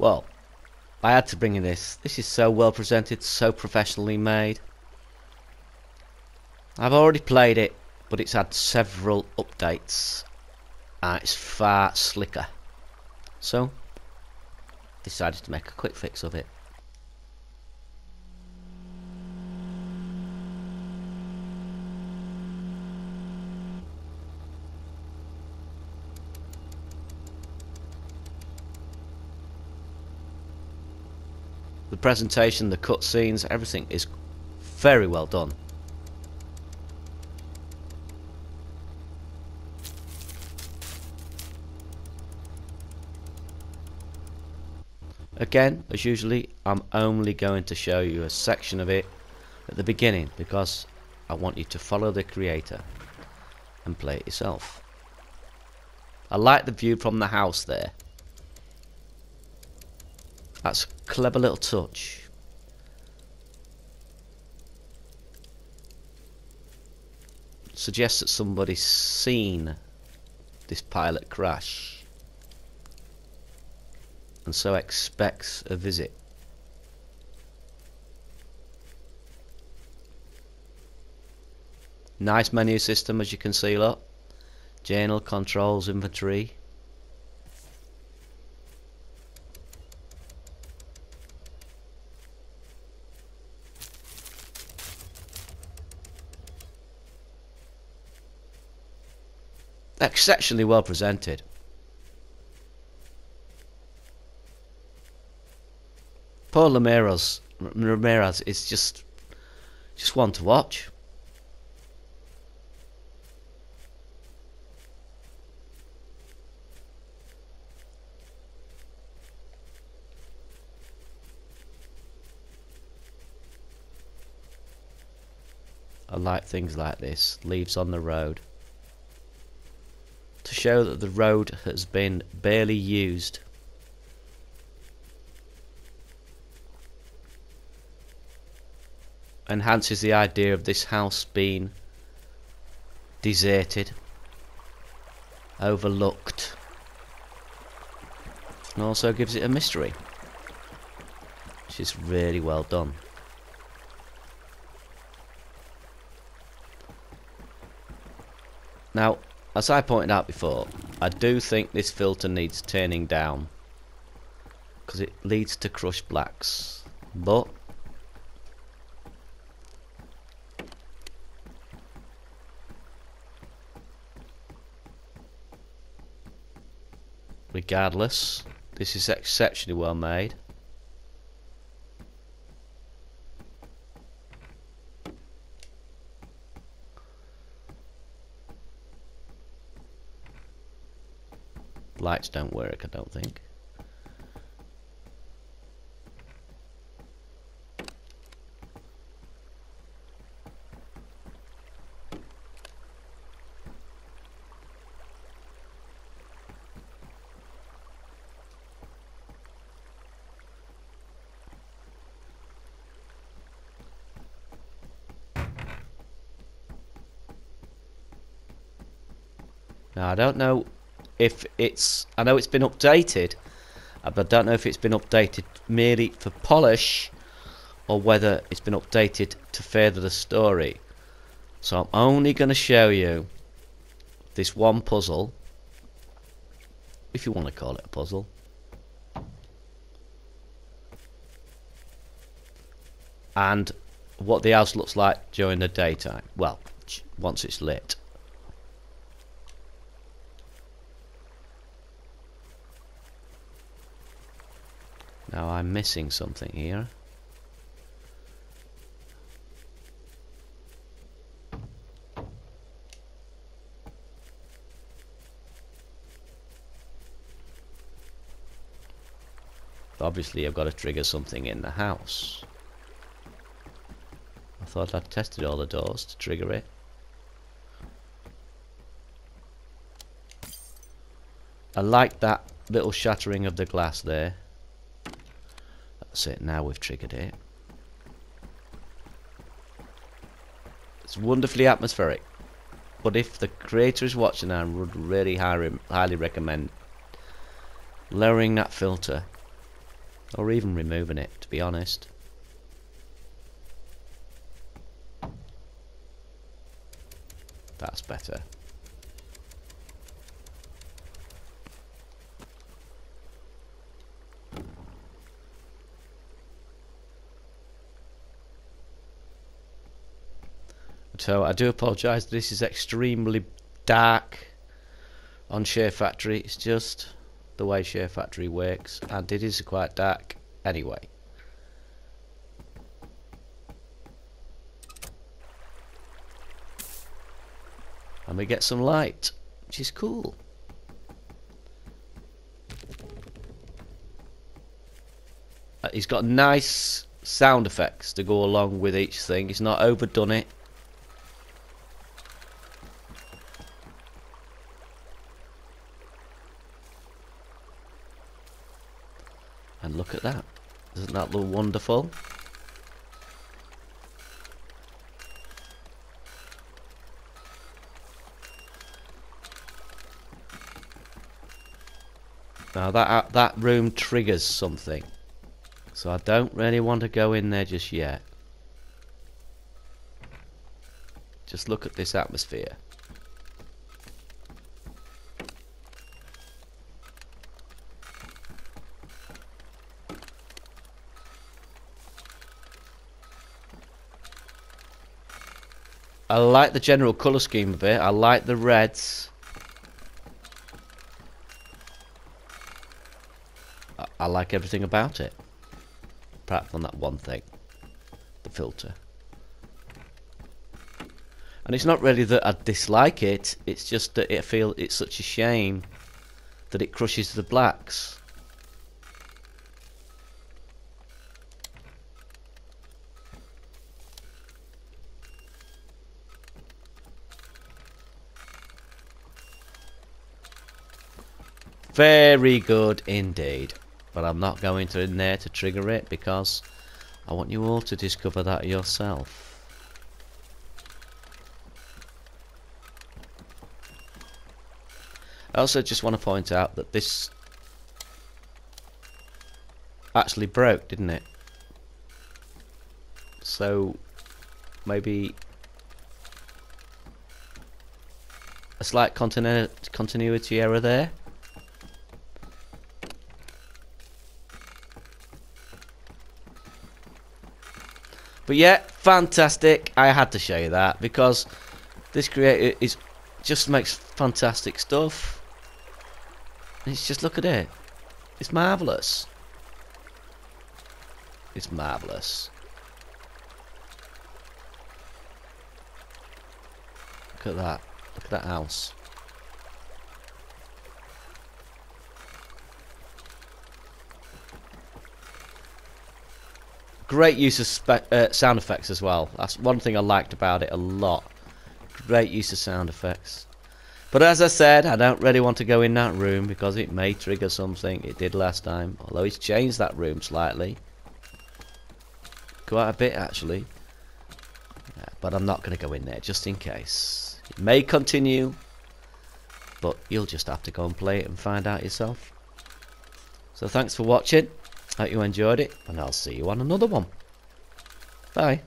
Well, I had to bring you this. This is so well presented, so professionally made. I've already played it, but it's had several updates. And it's far slicker. So, decided to make a quick fix of it. The presentation, the cutscenes, everything is very well done. Again, as usually, I'm only going to show you a section of it at the beginning because I want you to follow the creator and play it yourself. I like the view from the house there. That's a clever little touch. Suggests that somebody's seen this pilot crash and so expects a visit. Nice menu system, as you can see, look. Journal, controls, inventory. Exceptionally well presented. Paul Ramirez is just one to watch. I like things like this, leaves on the road, to show that the road has been barely used. Enhances the idea of this house being deserted, overlooked, and also gives it a mystery, which is really well done. Now, as I pointed out before, I do think this filter needs turning down because it leads to crushed blacks, but regardless, this is exceptionally well made. Lights don't work, I don't think. Now, I don't know if it's, I know it's been updated, but I don't know if it's been updated merely for polish or whether it's been updated to further the story. So I'm only going to show you this one puzzle, if you want to call it a puzzle. And what the house looks like during the daytime. Well, once it's lit. Now I'm missing something here. Obviously I've got to trigger something in the house. I thought I'd tested all the doors to trigger it. I like that little shattering of the glass there. That's it, now we've triggered it. It's wonderfully atmospheric, but if the creator is watching, I would really highly recommend lowering that filter or even removing it, to be honest. That's better. So I do apologise, this is extremely dark on Share Factory. It's just the way Share Factory works, and it is quite dark anyway. And we get some light, which is cool. He's got nice sound effects to go along with each thing. He's not overdone it. And look at that. Doesn't that look wonderful? Now that room triggers something. So I don't really want to go in there just yet. Just look at this atmosphere. I like the general colour scheme of it. I like the reds. I like everything about it. Apart from that one thing. The filter. And it's not really that I dislike it. It's just that I feel it's such a shame that it crushes the blacks. Very good indeed, but I'm not going to in there to trigger it because I want you all to discover that yourself. I also just want to point out that this actually broke, didn't it? So maybe a slight continuity error there. But yeah, fantastic. I had to show you that because this creator is just makes fantastic stuff. And it's just, look at it. It's marvellous. It's marvellous. Look at that. Look at that house. Great use of sound effects as well. That's one thing I liked about it a lot. Great use of sound effects. But as I said, I don't really want to go in that room because it may trigger something. It did last time. Although it's changed that room slightly. Quite a bit, actually. Yeah, but I'm not going to go in there, just in case. It may continue. But you'll just have to go and play it and find out yourself. So thanks for watching. Hope you enjoyed it, and I'll see you on another one. Bye.